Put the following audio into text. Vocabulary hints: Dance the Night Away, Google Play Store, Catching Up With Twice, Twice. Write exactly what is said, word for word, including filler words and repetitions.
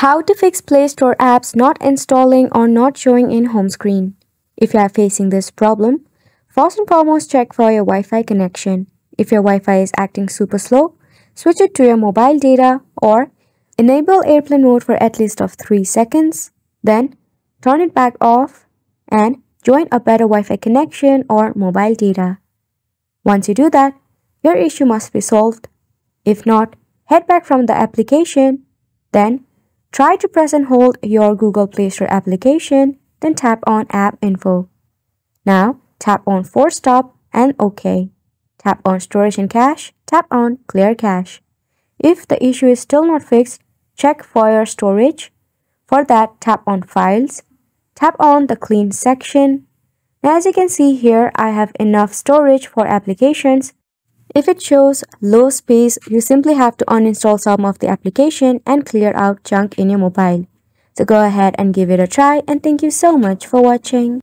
How to fix Play Store apps not installing or not showing in home screen. If you are facing this problem, first and foremost, check for your Wi-Fi connection. If your Wi-Fi is acting super slow, switch it to your mobile data or enable airplane mode for at least of three seconds. Then turn it back off and join a better Wi-Fi connection or mobile data. Once you do that, your issue must be solved. If not, head back from the application, then try to press and hold your Google Play Store application, then tap on App Info. Now, tap on Force Stop and OK. Tap on Storage and Cache, tap on Clear Cache. If the issue is still not fixed, check for your storage. For that, tap on Files, tap on the Clean section. Now, as you can see here, I have enough storage for applications. If it shows low space, you simply have to uninstall some of the application and clear out junk in your mobile. So go ahead and give it a try, and thank you so much for watching.